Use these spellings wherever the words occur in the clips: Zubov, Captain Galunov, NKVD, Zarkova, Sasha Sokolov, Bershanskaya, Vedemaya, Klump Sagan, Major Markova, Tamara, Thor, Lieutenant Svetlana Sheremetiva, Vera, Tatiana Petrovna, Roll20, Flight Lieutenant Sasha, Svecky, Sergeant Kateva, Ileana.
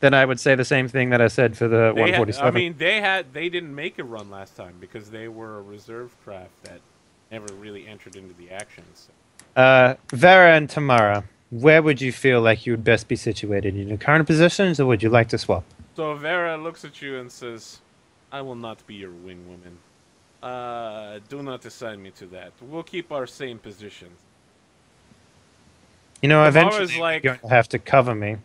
then I would say the same thing that I said for the 147. I mean, they didn't make a run last time because they were a reserve craft that never really entered into the action. So. Vera and Tamara, where would you feel like you would best be situated? In your current positions, or would you like to swap? So Vera looks at you and says, I will not be your wing woman. Do not assign me to that. We'll keep our same positions. You know, eventually you're going to have to cover me.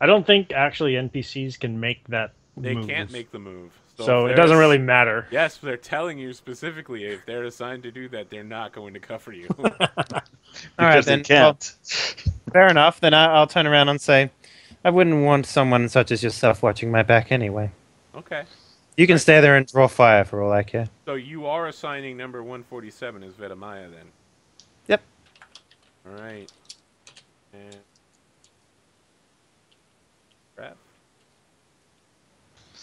I don't think, actually, NPCs can make that move. They can't make the move. So it doesn't really matter. Yes, they're telling you specifically if they're assigned to do that, they're not going to cover you. All right, then. They can't. Well, fair enough. Then I'll turn around and say, I wouldn't want someone such as yourself watching my back anyway. Okay. You can stay there and draw fire for all I care. So you are assigning number 147 as Vedemaya, then? Yep. All right. And...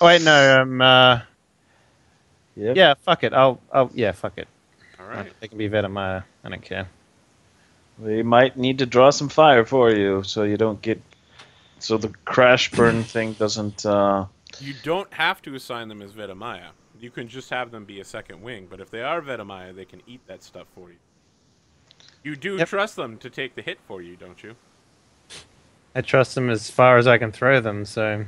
Oh, wait, no, yep. Yeah, fuck it. Yeah, fuck it. All right. They can be Vedemaya. I don't care. They might need to draw some fire for you so you don't get... So the crash burn thing doesn't... You don't have to assign them as Vedemaya. You can just have them be a second wing, but if they are Vedemaya, they can eat that stuff for you. You do trust them to take the hit for you, don't you? I trust them as far as I can throw them, so...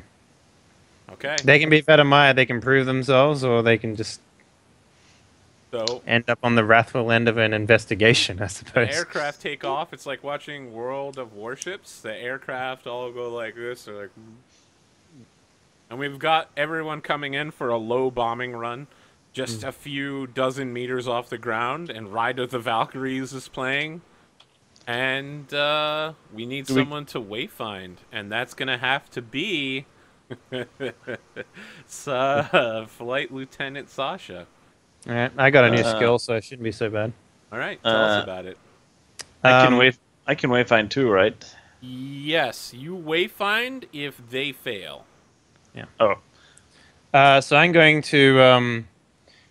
Okay. They can be Vedemaya, they can prove themselves, or they can just end up on the wrathful end of an investigation, I suppose. The aircraft take off. It's like watching World of Warships. The aircraft all go like this, or like... And we've got everyone coming in for a low bombing run, just a few dozen meters off the ground, and Ride of the Valkyries is playing. And we need someone to wayfind, and that's going to have to be... Flight Lieutenant Sasha. All right, I got a new skill, so it shouldn't be so bad. All right, tell us about it. I can wayfind too, right? Yes, you wayfind if they fail. Yeah. Oh. So I'm going to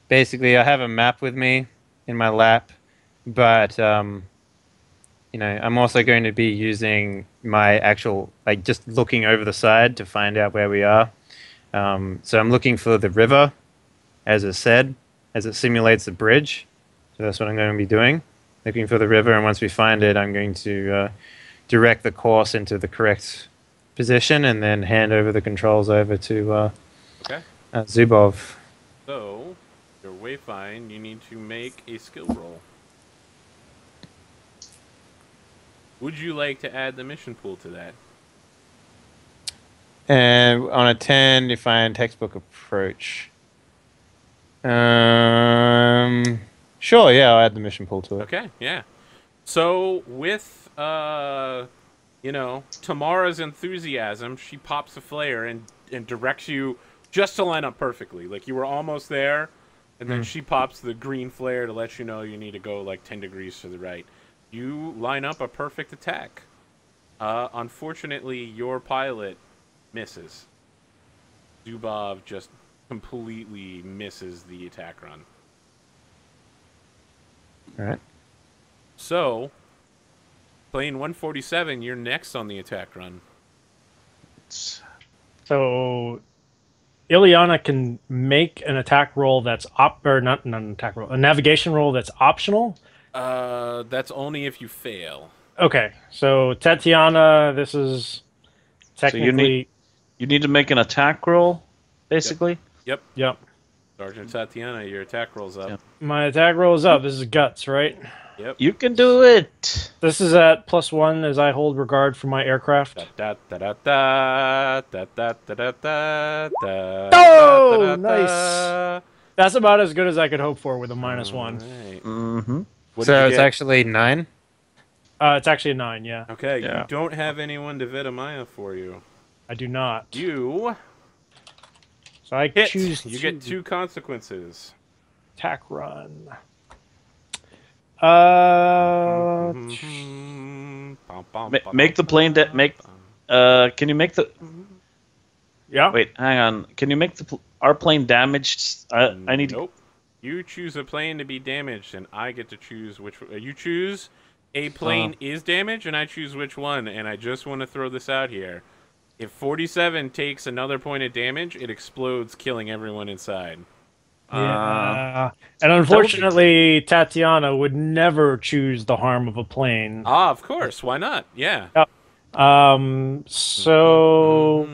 basically, I have a map with me in my lap, but you know, I'm also going to be using my actual, like, just looking over the side to find out where we are. So I'm looking for the river, as it said, as it simulates a bridge. So that's what I'm going to be doing, looking for the river. And once we find it, I'm going to direct the course into the correct position and then hand over the controls over to Zubov. So, your wayfind, you need to make a skill roll. Would you like to add the mission pool to that? And on a 10, define textbook approach. Sure, yeah, I'll add the mission pool to it. Okay, yeah. So with, you know, Tamara's enthusiasm, she pops a flare and directs you just to line up perfectly. Like, you were almost there, and then she pops the green flare to let you know you need to go, like, 10 degrees to the right. You line up a perfect attack. Unfortunately, your pilot misses. Zubov just completely misses the attack run. All right. So, plane 147, you're next on the attack run. So, Ileana can make an attack roll that's not an attack roll, a navigation roll that's optional. That's only if you fail. Okay, so Tatiana, this is technically... So you need to make an attack roll, basically? Yep. Yep. Sergeant Tatiana, your attack roll's up. Yep. My attack roll is up. This is guts, right? Yep. You can do it! This is at +1 as I hold regard for my aircraft. Oh, nice! That's about as good as I could hope for with a -1. Right. Mm-hmm. So it's actually 9? It's actually a 9, yeah. Okay, yeah. You don't have anyone to Vedemaya for you. I do not. You... So I choose... You get 2 consequences. Attack run. Make the plane... can you make the... Yeah? Wait, hang on. Can you make our plane damaged? I need to... Nope. You choose a plane to be damaged, and I get to choose which... You choose a plane is damaged, and I choose which one. And I just want to throw this out here. If 47 takes another point of damage, it explodes, killing everyone inside. Yeah. And unfortunately, Tatiana would never choose the harm of a plane. Ah, of course. Why not? Yeah. So,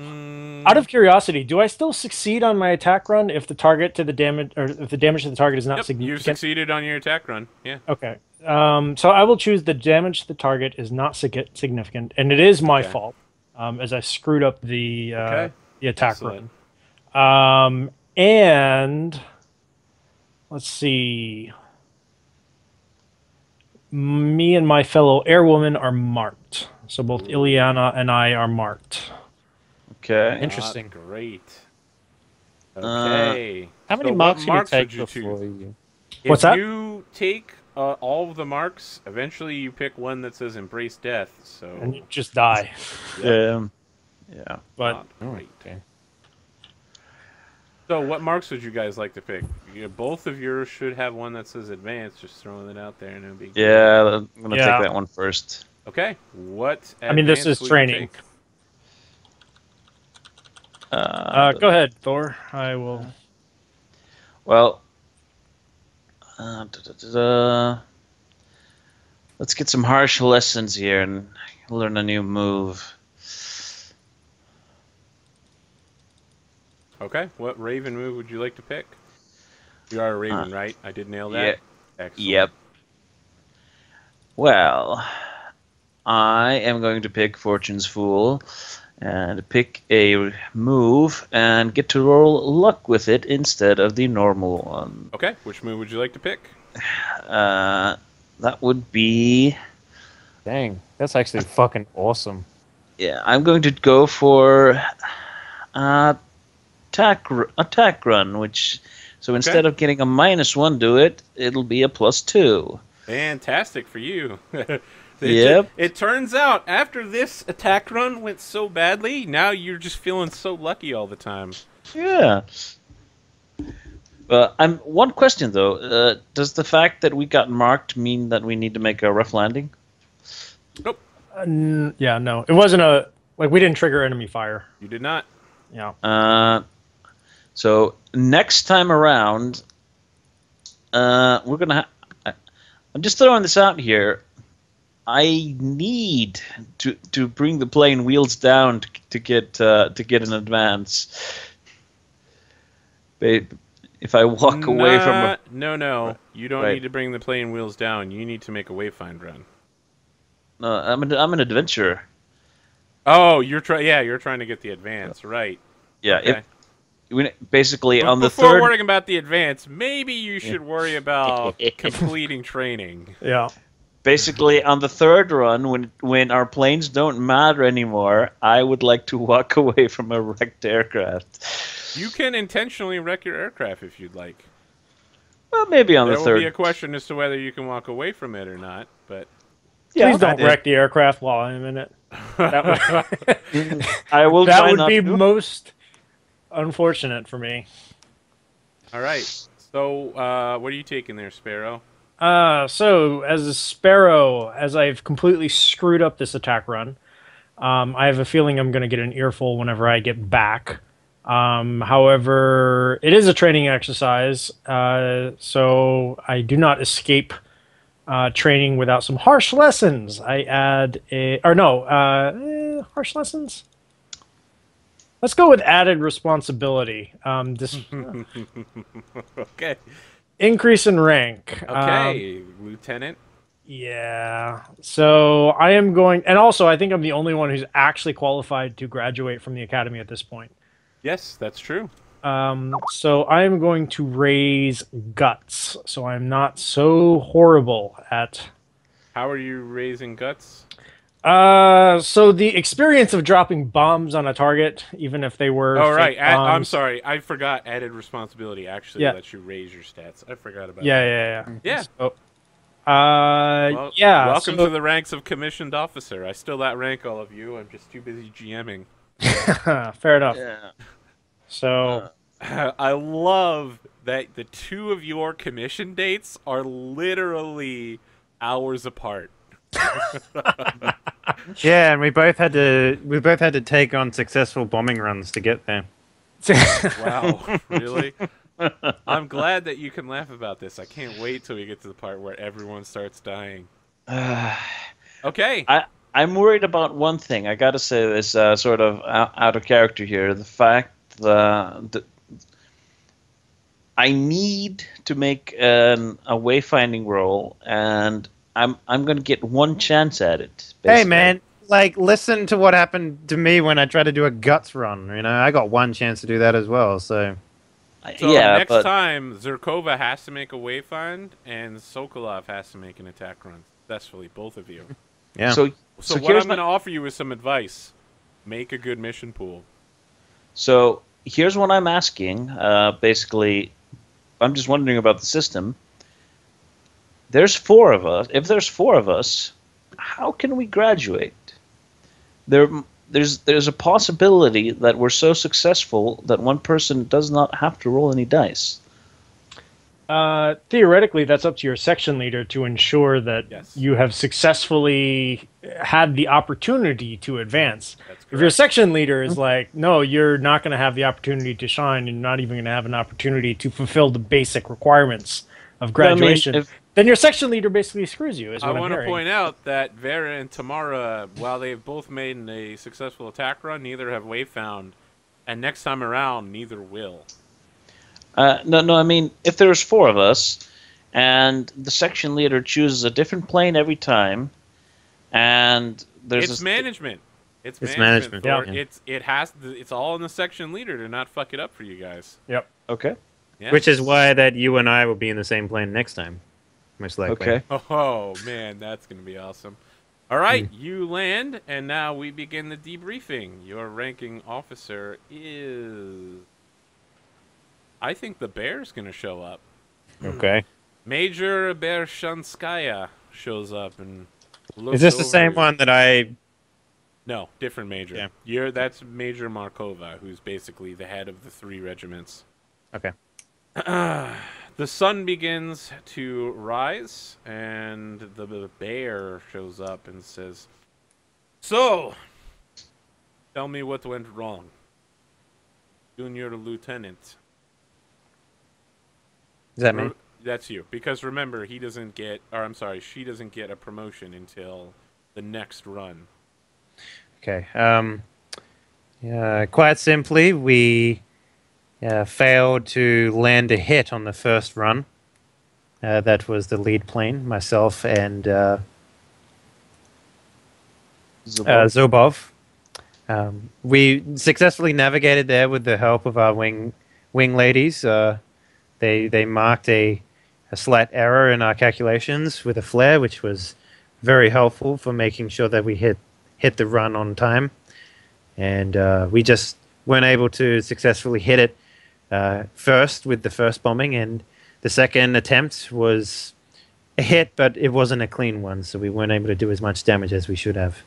out of curiosity, do I still succeed on my attack run if the target to the damage, or if the damage to the target is not significant? You succeeded on your attack run. Yeah. Okay. So I will choose the damage to the target is not significant, and it is my fault, as I screwed up the attack run. And let's see. Me and my fellow airwoman are marked. So both Ileana and I are marked. Okay. Interesting. Not great. Okay. How many marks did you take before you? What's that? If you take all of the marks, eventually you pick one that says "Embrace Death." So and you just die. Yeah. But all right. Okay. So what marks would you guys like to pick? Both of yours should have one that says "Advance." Just throwing it out there, and it'll be. Yeah, I'm gonna take that one first. Okay. What? I mean, this is training. Go ahead, Thor. I will. Well, let's get some harsh lessons here and learn a new move. Okay. What Raven move would you like to pick? You are a Raven, right? I did nail that. Yeah. Excellent. Yep. Well, I am going to pick Fortune's Fool and pick a move and get to roll luck with it instead of the normal one. Okay, which move would you like to pick? That would be... Dang, that's actually fucking awesome. Yeah, I'm going to go for attack run, which... So instead of getting a -1 to it, it'll be a +2. Fantastic for you. It turns out, after this attack run went so badly, now you're just feeling so lucky all the time. Yeah. One question, though. Does the fact that we got marked mean that we need to make a rough landing? Nope. Yeah, no. It wasn't a... Like, we didn't trigger enemy fire. You did not. Yeah. So, next time around, we're going to... I'm just throwing this out here. I need to bring the plane wheels down to get an advance. Babe, if I walk away from a... No, you don't need to bring the plane wheels down. You need to make a wayfind run. No, I'm an adventurer. Oh, you're trying to get the advance, right? Yeah, okay. Before worrying about the advance, maybe you should worry about completing training. Yeah. Basically, on the third run, when our planes don't matter anymore, I would like to walk away from a wrecked aircraft. You can intentionally wreck your aircraft if you'd like. Well, maybe on the third. There will be a question as to whether you can walk away from it or not, but... Yeah, please don't wreck the aircraft while I'm in it. That would, I will that would be most unfortunate for me. All right. So, what are you taking there, Sparrow? So, as a Sparrow, as I've completely screwed up this attack run, I have a feeling I'm going to get an earful whenever I get back. However, it is a training exercise, so I do not escape training without some harsh lessons. I add a... Or no, harsh lessons? Let's go with added responsibility. Okay. Increase in rank. Okay, Lieutenant. Yeah. So I am going... And also, I think I'm the only one who's actually qualified to graduate from the academy at this point. Yes, that's true. So I am going to raise guts. So I'm not so horrible at... How are you raising guts? So the experience of dropping bombs on a target, even if they were... Oh, right. I'm sorry. I forgot added responsibility actually lets you raise your stats. I forgot about that. Yeah. So, welcome to the ranks of commissioned officer. I still outrank all of you. I'm just too busy GMing. Fair enough. Yeah. So... I love that the two of your commission dates are literally hours apart. Yeah, and we both had to take on successful bombing runs to get there. Wow, really? I'm glad that you can laugh about this. I can't wait till we get to the part where everyone starts dying. Okay. I'm worried about one thing. I gotta say this, sort of out of character here. The fact that I need to make a wayfinding roll, and I'm gonna get one chance at it. Basically. Hey man, like listen to what happened to me when I tried to do a guts run. You know, I got one chance to do that as well. So yeah, next time Zarkova has to make a wayfind, and Sokolov has to make an attack run successfully. Both of you. Yeah. So what I'm gonna offer you is some advice. Make a good mission pool. So here's what I'm asking. Basically, I'm just wondering about the system. There's four of us. If there's four of us, how can we graduate? There's a possibility that we're so successful that one person does not have to roll any dice. Theoretically, that's up to your section leader to ensure that you have successfully had the opportunity to advance. If your section leader is like, no, you're not going to have the opportunity to shine, and not even going to have an opportunity to fulfill the basic requirements of graduation, I mean, then your section leader basically screws you. I want to point out that Vera and Tamara, while they've both made a successful attack run, neither have wayfound, and next time around, neither will. No, I mean, if there's four of us, and the section leader chooses a different plane every time, and there's management. It's management. Yeah. It's all on the section leader to not fuck it up for you guys. Yep. Okay. Yeah. Which is why that you and I will be in the same plane next time, most likely. Okay. Oh, man, that's going to be awesome. All right, you land, and now we begin the debriefing. Your ranking officer is... I think the bear's going to show up. Okay. Major Bershanskaya shows up and looks. Is this the same one that I... No, different major. Yeah. That's Major Markova, who's basically the head of the three regiments. Okay. The sun begins to rise, and the bear shows up and says, "So, tell me what went wrong, Junior Lieutenant." Is that me? That's you. Because remember, he doesn't get, or I'm sorry, she doesn't get a promotion until the next run. Okay. Yeah. Quite simply, we failed to land a hit on the first run. That was the lead plane, myself and Zubov. We successfully navigated there with the help of our wing ladies. They marked a slight error in our calculations with a flare, which was very helpful for making sure that we hit the run on time. And we just weren't able to successfully hit it first with the first bombing, and the second attempt was a hit, but it wasn't a clean one, so we weren't able to do as much damage as we should have.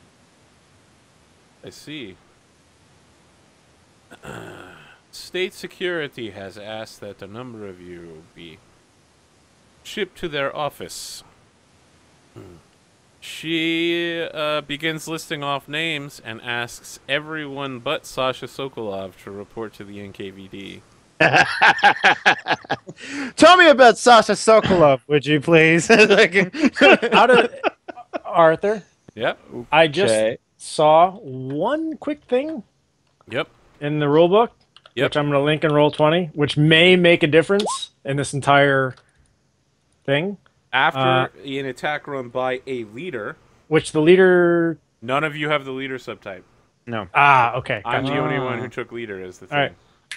I see. State security has asked that a number of you be shipped to their office. She begins listing off names and asks everyone but Sasha Sokolov to report to the NKVD. Tell me about Sasha Sokolov, would you please? Out of Arthur? Yep. Okay. I just saw one quick thing. Yep. In the rule book. Yep. Which I'm going to link in Roll 20, which may make a difference in this entire thing. After an attack run by a leader. Which the leader... None of you have the leader subtype. No. Ah, okay. Gotcha. I'm the only one who took leader as the thing. All right.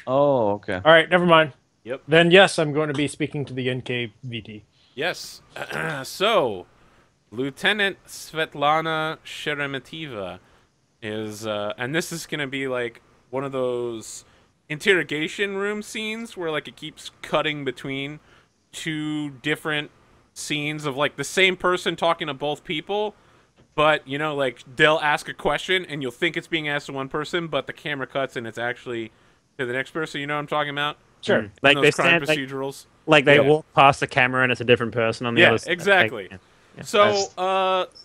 Oh, okay. All right, never mind. Yep. Then, yes, I'm going to be speaking to the NKVD. Yes. So, Lieutenant Svetlana Sheremetiva is... and this is going to be, like, one of those interrogation room scenes where, like, it keeps cutting between two different scenes of, like, the same person talking to both people, but, you know, like, they'll ask a question and you'll think it's being asked to one person, but the camera cuts and it's actually to the next person. You know what I'm talking about? Sure. Mm. Like, they stand, procedurals. Like they walk past the camera and it's a different person on the other side. Exactly. Like, yeah, exactly. Yeah,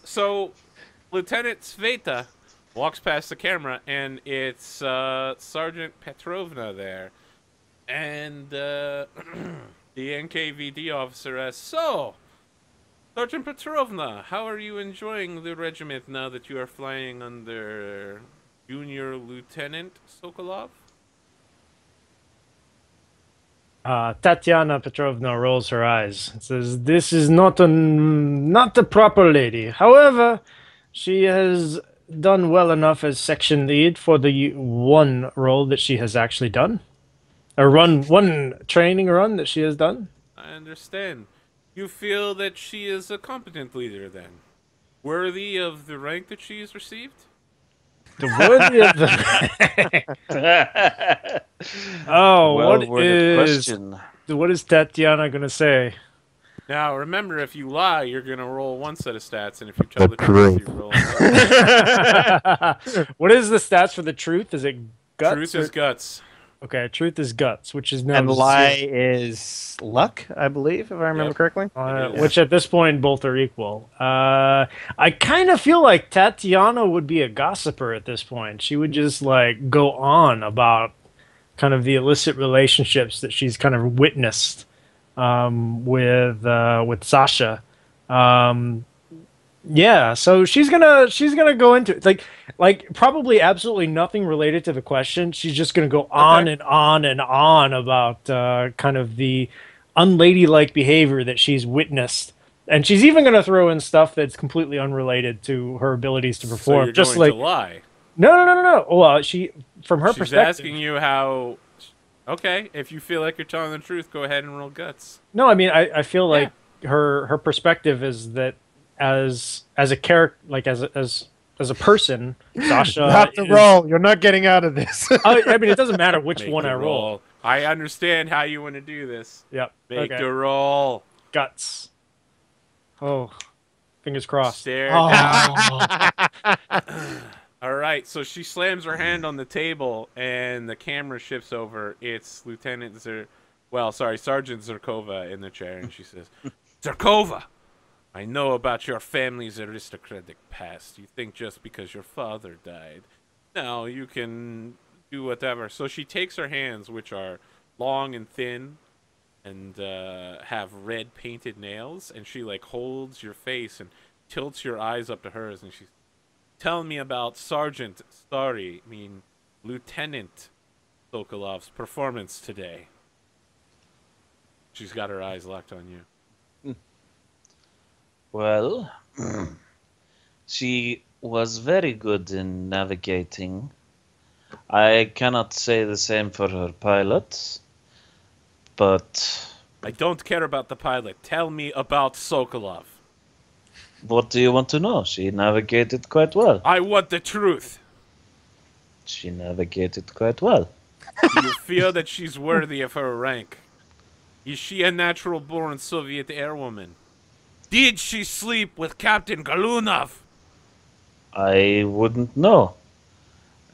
so Lieutenant Sveta walks past the camera, and it's Sergeant Petrovna there, and the NKVD officer asks, "So, Sergeant Petrovna, how are you enjoying the regiment now that you are flying under Junior Lieutenant Sokolov?" Tatiana Petrovna rolls her eyes and says, "This is not the proper lady. However, she has done well enough as section lead for the one role that she has actually done. One training run that she has done." "I understand. You feel that she is a competent leader then? Worthy of the rank that she has received?" Oh, well, what is Tatiana gonna say? Now remember, if you lie, you're gonna roll one set of stats, and if you tell the truth, you roll another. What is the stats for the truth? Is it guts? Truth is guts. Okay, truth is guts, which is now. And lie is luck, I believe, if I remember correctly. Which at this point, both are equal. I kind of feel like Tatiana would be a gossiper at this point. She would just, like, go on about kind of the illicit relationships that she's kind of witnessed with Sasha. Yeah, so she's gonna go into it, like probably absolutely nothing related to the question. She's just gonna go on and on and on about kind of the unladylike behavior that she's witnessed, and she's even gonna throw in stuff that's completely unrelated to her abilities to perform. So you're just going to lie? No. Well, she's perspective, asking you how. Okay, if you feel like you're telling the truth, go ahead and roll guts. No, I mean I feel like her perspective is that. As a character, like as a person, Sasha. You have to roll. You're not getting out of this. I mean, it doesn't matter which one I roll. I understand how you want to do this. Yep. Make the roll. Guts. Oh, fingers crossed. Stare down. All right. So she slams her hand on the table, and the camera shifts over. It's Sergeant Zarkova in the chair, and she says, "Zarkova, I know about your family's aristocratic past. You think just because your father died, now you can do whatever." So she takes her hands, which are long and thin and have red painted nails, and she like holds your face and tilts your eyes up to hers, and she's telling me about Lieutenant Sokolov's performance today. She's got her eyes locked on you. "Well, she was very good in navigating. I cannot say the same for her pilot, but..." "I don't care about the pilot. Tell me about Sokolov." "What do you want to know? She navigated quite well." "I want the truth." "She navigated quite well." "Do you feel that she's worthy of her rank? Is she a natural-born Soviet airwoman? Did she sleep with Captain Galunov?" "I wouldn't know.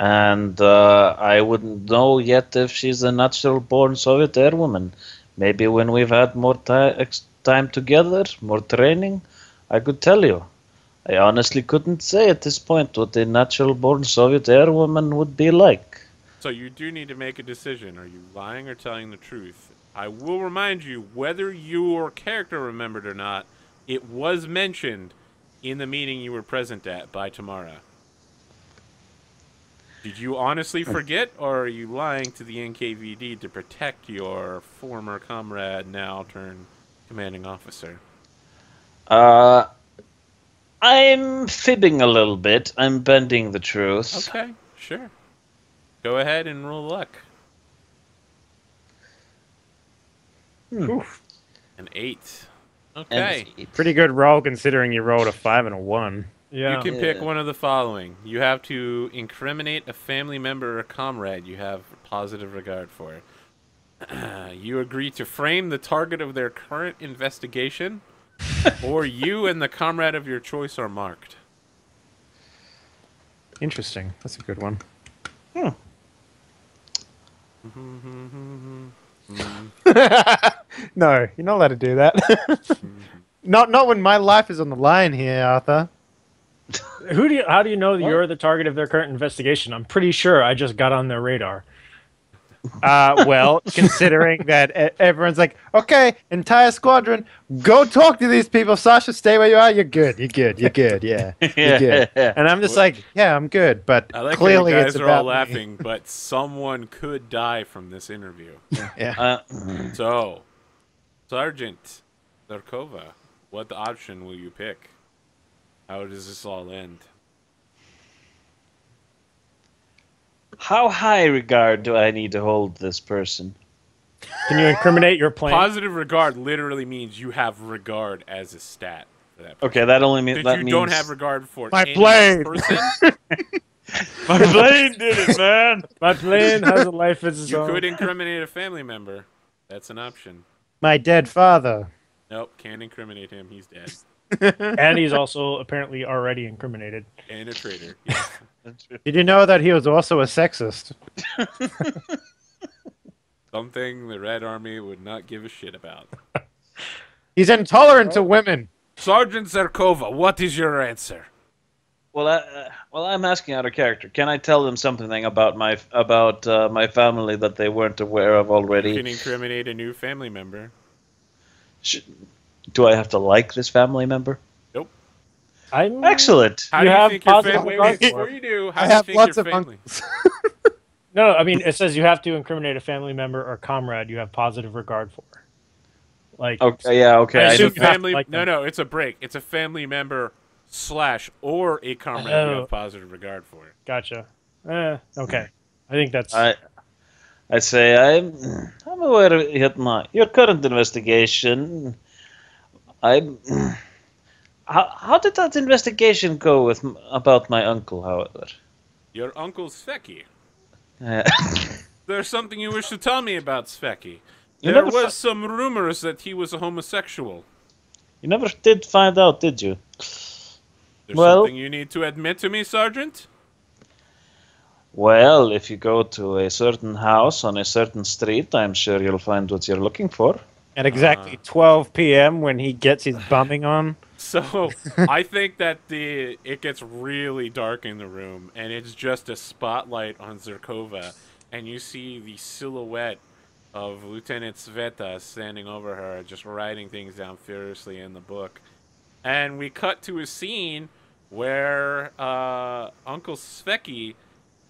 And I wouldn't know yet if she's a natural-born Soviet airwoman. Maybe when we've had more time together, more training, I could tell you. I honestly couldn't say at this point what a natural-born Soviet airwoman would be like." So you do need to make a decision. Are you lying or telling the truth? I will remind you, whether your character remembered or not, it was mentioned in the meeting you were present at by Tamara. Did you honestly forget, or are you lying to the NKVD to protect your former comrade, now turned commanding officer? I'm fibbing a little bit. I'm bending the truth." "Okay, sure. Go ahead and roll luck." Oof. An 8. Okay. Pretty good roll considering you rolled a 5 and a 1. Yeah. You can pick one of the following. You have to incriminate a family member or comrade you have positive regard for. You agree to frame the target of their current investigation, or you and the comrade of your choice are marked. Interesting. That's a good one. Hmm. No, you're not allowed to do that. Not when my life is on the line here, Arthur. How do you know that you're the target of their current investigation? I'm pretty sure I just got on their radar. Well, considering that everyone's like, okay, entire squadron, go talk to these people. Sasha, stay where you are. You're good. You're good. You're good. Yeah. You're good. And I'm just like, yeah, I'm good. But I like clearly how you guys are all laughing, but someone could die from this interview. Yeah. So, Sergeant Zarkova, what option will you pick? How does this all end? How high regard do I need to hold this person? Can you incriminate your plan? Positive regard literally means you have regard as a stat for that person. Okay, that only means that you don't have regard for my plane. Person? My plane did it, man. My plane has a life of its own. You could incriminate a family member. That's an option. My dead father. Nope, can't incriminate him. He's dead. And he's also apparently already incriminated. And a traitor. Yeah. Did you know that he was also a sexist? Something the Red Army would not give a shit about. He's intolerant to women. Sergeant Zarkova, what is your answer? Well, I'm asking out of character. Can I tell them something about my family that they weren't aware of already? You can incriminate a new family member. Do I have to like this family member? Nope. Excellent. How do you think your family? Wait, before you do, how do you think your family? No, I mean it says you have to incriminate a family member or comrade you have positive regard for. Like okay, yeah, okay. I assume family. Like no, no, it's a break. It's a family member slash or a comrade you have positive regard for. Gotcha. Okay, I think that's. I say I'm aware of your current investigation. How did that investigation go with about my uncle, however? Your uncle Svecky. There's something you wish to tell me about Svecky. There was some rumors that he was a homosexual. You never did find out, did you? There's something you need to admit to me, Sergeant? Well, if you go to a certain house on a certain street, I'm sure you'll find what you're looking for. At exactly 12 p.m. when he gets his bumming on. So I think that it gets really dark in the room, and it's just a spotlight on Zarkova, and you see the silhouette of Lieutenant Sveta standing over her, just writing things down furiously in the book. And we cut to a scene where Uncle Svecky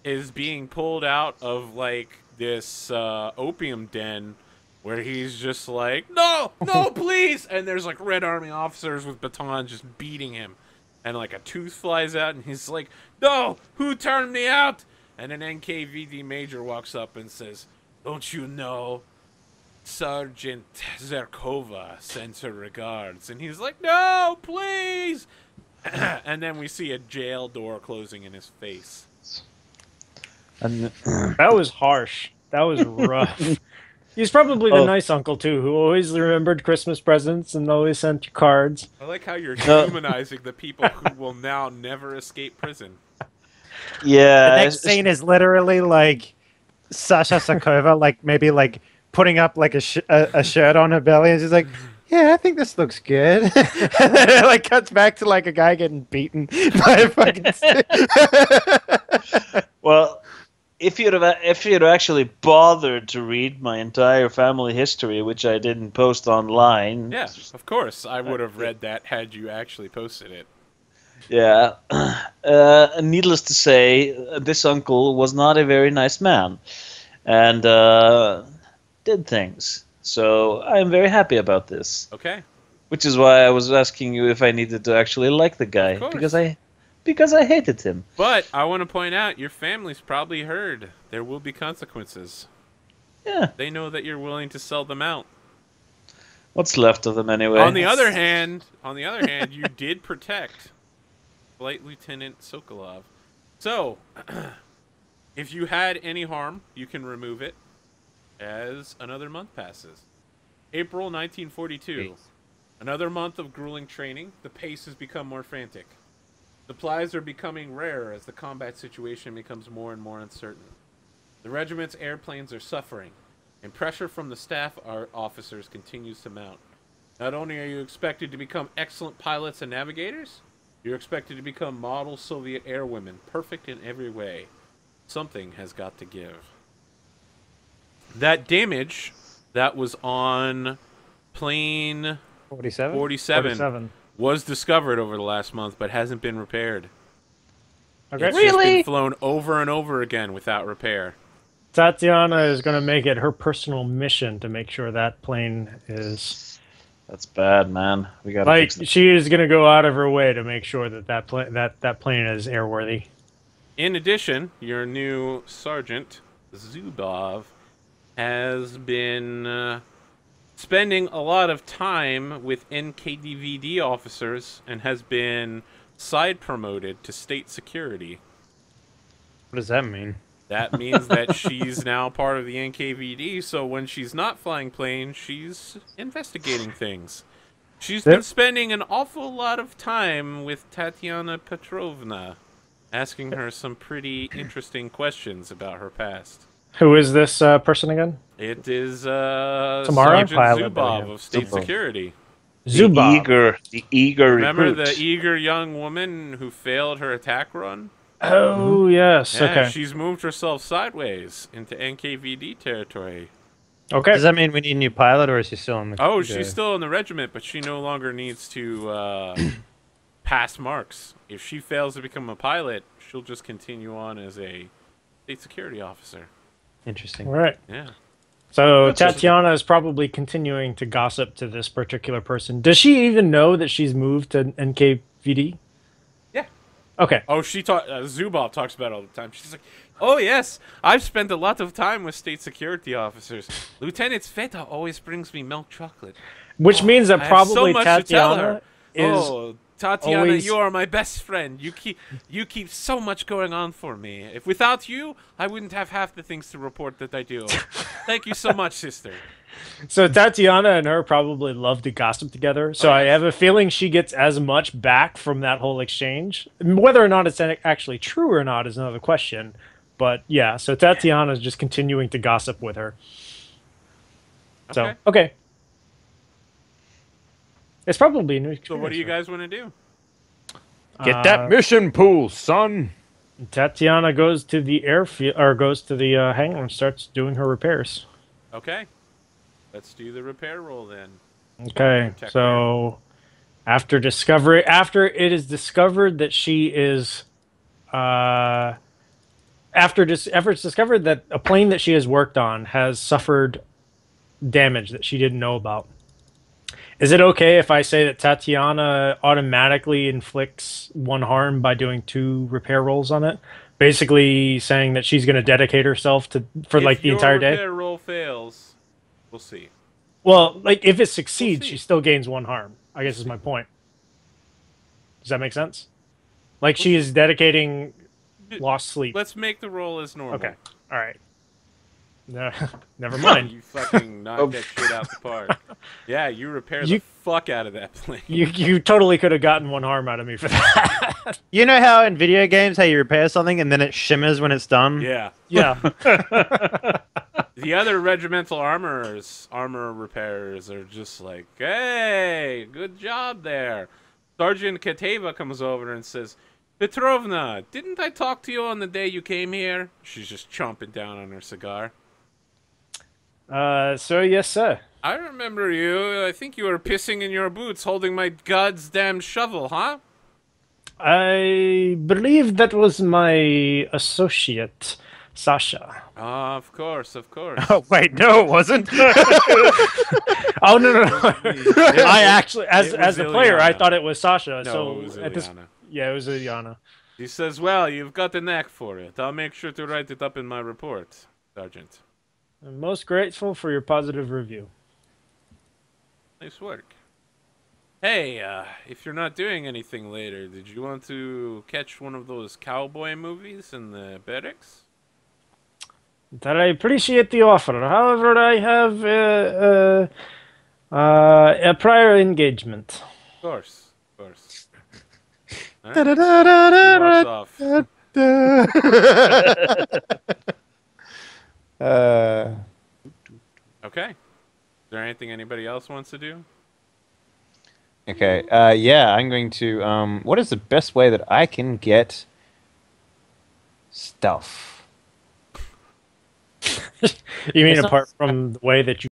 is being pulled out of like this opium den. Where he's just like, no, no, please! And there's like Red Army officers with batons just beating him. And like a tooth flies out and he's like, no, who turned me out? And an NKVD major walks up and says, don't you know, Sergeant Zarkova sends her regards. And he's like, no, please! And then we see a jail door closing in his face. And that was harsh. That was rough. He's probably the nice uncle, too, who always remembered Christmas presents and always sent you cards. I like how you're humanizing the people who will now never escape prison. Yeah. The next scene is literally, like, Sasha Sokolov, like, maybe, like, putting up, like, a shirt on her belly. And she's like, yeah, I think this looks good. And then it, like, cuts back to, like, a guy getting beaten by a fucking... Well... If you'd actually bothered to read my entire family history, which I didn't post online... Yeah, of course. I would have read that had you actually posted it. Yeah. Needless to say, this uncle was not a very nice man and did things. So I'm very happy about this. Okay. Which is why I was asking you if I needed to actually like the guy. Of course. Because I hated him. But I want to point out, your family's probably heard there will be consequences. Yeah. They know that you're willing to sell them out. What's left of them anyway? On the other hand, you did protect Flight Lieutenant Sokolov. So, if you had any harm, you can remove it as another month passes. April 1942. Jeez. Another month of grueling training. The pace has become more frantic. Supplies are becoming rarer as the combat situation becomes more and more uncertain. The regiment's airplanes are suffering, and pressure from the staff officers continues to mount. Not only are you expected to become excellent pilots and navigators, you're expected to become model Soviet airwomen, perfect in every way. Something has got to give. That damage that was on plane 47 was discovered over the last month, but hasn't been repaired. Okay. It's just been flown over and over again without repair. Tatiana is going to make it her personal mission to make sure that plane is... That's bad, man. We gotta like, she is going to go out of her way to make sure that that plane is airworthy. In addition, your new Sergeant, Zubov, has been spending a lot of time with NKVD officers and has been side promoted to state security. What does that mean? That means that she's now part of the NKVD, so when she's not flying planes, she's investigating things. She's been spending an awful lot of time with Tatiana Petrovna, asking her some pretty interesting questions about her past. Who is this person again? It is Tamara? Sergeant Zubov of State Security. Zubov. The eager Remember recruit. The eager young woman who failed her attack run? Oh, yes. Yeah, okay. She's moved herself sideways into NKVD territory. Okay. Does that mean we need a new pilot, or is she still in the... Oh, she's still in the regiment, but she no longer needs to pass marks. If she fails to become a pilot, she'll just continue on as a state security officer. Interesting. All right. Yeah. So Tatiana is probably continuing to gossip to this particular person. Does she even know that she's moved to NKVD? Yeah. Okay. Oh, she Zubov talks about it all the time. She's like, "Oh yes, I've spent a lot of time with state security officers. Lieutenant Sveta always brings me milk chocolate." Which means that probably Tatiana is... Oh, Tatiana, you are my best friend. You keep so much going on for me. If without you, I wouldn't have half the things to report that I do. Thank you so much, sister. So Tatiana and her probably love to gossip together. So I have a feeling she gets as much back from that whole exchange. Whether or not it's actually true or not is another question. But yeah, so Tatiana is just continuing to gossip with her. So okay. It's probably a new experience. So what do you guys want to do? Get that mission pool, son. Tatiana goes to the airfield, or goes to the hangar and starts doing her repairs. Okay. Let's do the repair roll then. Okay. So after it's discovered that a plane that she has worked on has suffered damage that she didn't know about. Is it okay if I say that Tatiana automatically inflicts one harm by doing 2 repair rolls on it? Basically saying that she's going to dedicate herself to like the entire day. If your repair roll fails, we'll see. Well, like if it succeeds, she still gains 1 harm. I guess is my point. Does that make sense? Like she is dedicating lost sleep. Let's make the roll as normal. Okay. All right. No, never mind. You fucking knocked that shit out the park. Yeah, you repaired the fuck out of that plane. You totally could have gotten 1 harm out of me for that. You know how in video games how you repair something and then it shimmers when it's done? Yeah. Yeah. The other regimental armor repairers are just like, "Hey, good job there." Sergeant Kateva comes over and says, "Petrovna, didn't I talk to you on the day you came here?" She's just chomping down on her cigar. Sir, yes, sir. I remember you. I think you were pissing in your boots holding my goddamn shovel, huh? I believe that was my associate, Sasha. Ah, of course, of course. Oh, wait, no, it wasn't. Oh, no. I actually, as a player, Ileana. I thought it was Sasha. No, so it was Ileana. Yeah, it was Ileana. She says, "Well, you've got the knack for it. I'll make sure to write it up in my report, Sergeant." I'm most grateful for your positive review. Nice work. Hey, if you're not doing anything later, did you want to catch one of those cowboy movies in the barracks? I appreciate the offer. However, I have a prior engagement. Of course, of course. Right. Okay. Is there anything anybody else wants to do? Okay, yeah, I'm going to... what is the best way that I can get stuff? You mean apart from the way that you